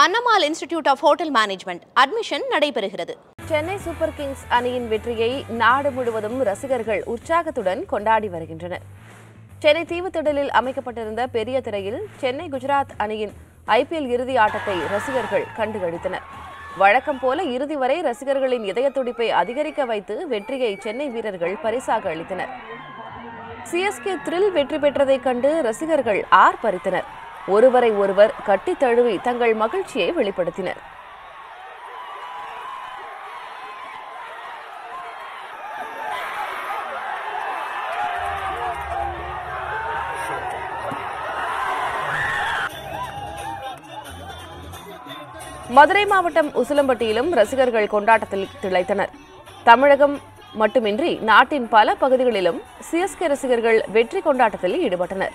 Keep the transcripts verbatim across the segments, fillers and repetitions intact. Annamal Institute of Hotel Management admission நடைபெறுகிறது. Chennai Super Kings அணியின் வெற்றியை நாடு முழுவதும் ரசிகர்கள் உற்சாகத்துடன் கொண்டாடி வருகின்றனர். சென்னை தீவுத்திடலில் அமைக்கப்பட்டிருந்த பெரிய திரையில் சென்னை குஜராத் அணியின் I P L இறுதி ஆட்டத்தை ரசிகர்கள் கண்டுகளித்தனர். வழக்கம் போல இறுதி வரை ரசிகர்களின் இதயத்துடிப்பை அதிகரிக்க வைத்து வெற்றியை சென்னை வீரர்கள் பரிசாக அளித்தனர். C S K த்ரில் வெற்றி பெற்றதை கண்டு ரசிகர்கள் ஆர்ப்பரித்தனர். ஒருவரை ஒருவர் கட்டி தழுவி தங்கள் மகிழ்ச்சியை வெளிப்படுத்தினர். மதுரை மாவட்டம் உசிலம்பட்டியிலும் ரசிகர்கள் கொண்டாட்டத்தில் திளைத்தனர். தமிழகம் மட்டுமின்றி நாட்டின் பல பகுதிகளிலும் C S K ரசிகர்கள் வெற்றி கொண்டாட்டத்தில் ஈடுபட்டனர்.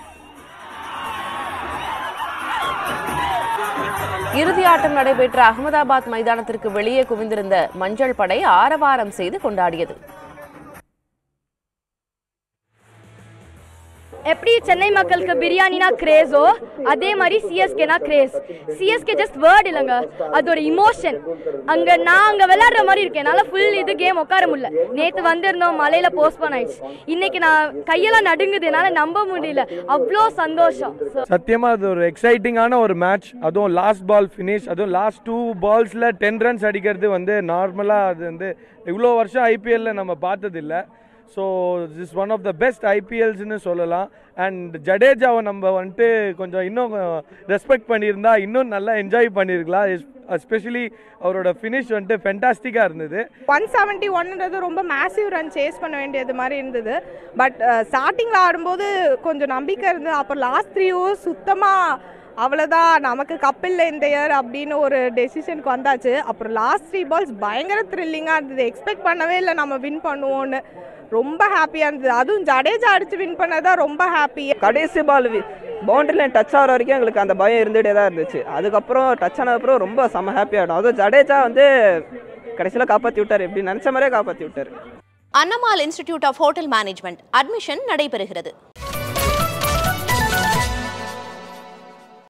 இறுதி ஆட்டம் நடைபெற்ற அகமதாபாத் மைதானத்திற்கு வெளியே குவிந்திருந்த மஞ்சள் படை ஆரவாரம் செய்து கொண்டாடியது. எப்படி சென்னை மக்களுக்கு பிரியாணினா கிரேஸோ அதே மாதிரி சிஎஸ்கேனா கிரேஸ். சிஎஸ்கே ஜஸ்ட் வேர்ட் இல்லைங்க, அது ஒரு இமோஷன். அங்கே நான் அங்கே விளையாடுற மாதிரி இருக்கேன், என்னால் ஃபுல் இது கேம் உட்கார முடியல. நேற்று வந்திருந்தோம், மலையில் போஸ்ட்போன் ஆயிடுச்சு. இன்னைக்கு நான் கையெல்லாம் நடுங்குது, என்னால் நம்ப முடியல, அவ்வளோ சந்தோஷம். சத்தியமாக அது ஒரு எக்ஸைட்டிங்கான ஒரு மேட்ச். அதுவும் லாஸ்ட் பால் ஃபினிஷ், அதுவும் லாஸ்ட் டூ பால்ஸில் டென் ரன்ஸ் அடிக்கிறது வந்து நார்மலாக அது வந்து இவ்வளோ வருஷம் ஐபிஎல்லில் நம்ம பார்த்ததில்லை. So this is one of the best I P Ls nu sollalam and Jadeja namba vandu konja innum respect pannirundha innum nalla enjoy pannirukala, especially avaroda finish vandu fantastic ah irundhudu. one seventy-one nradhu romba massive run chase panna vendiyadhu mari irundhudu, but uh, starting la aadumbodhu konja nambika irundha, appo last three overs suttama அவ்வளோதான், நமக்கு கப்பில் இந்த year அப்படின்னு ஒரு டெசிஷனுக்கு வந்தாச்சு. அப்புறம் last three balls பயங்கர த்ரில்லிங்காக இருந்தது. எக்ஸ்பெக்ட் பண்ணவே இல்லை நம்ம வின் பண்ணுவோன்னு, ரொம்ப ஹாப்பியாக இருந்தது. அதுவும் ஜடேஜா அடித்து வின் பண்ணதான் ரொம்ப ஹாப்பி. கடைசி பால் பவுண்டரி லைன் டச் ஆகிற வரைக்கும் எங்களுக்கு அந்த பயம் இருந்துகிட்டே தான் இருந்துச்சு. அதுக்கப்புறம் டச் ஆனதுக்கப்புறம் ரொம்ப செம்ம ஹாப்பியாகிடும். அதுவும் ஜடேஜா வந்து கடைசியில் காப்பாற்றி விட்டார், எப்படி நினச்ச மாதிரியே காப்பாற்றி விட்டார். Annamal institute of hotel management admission நடைபெறுகிறது.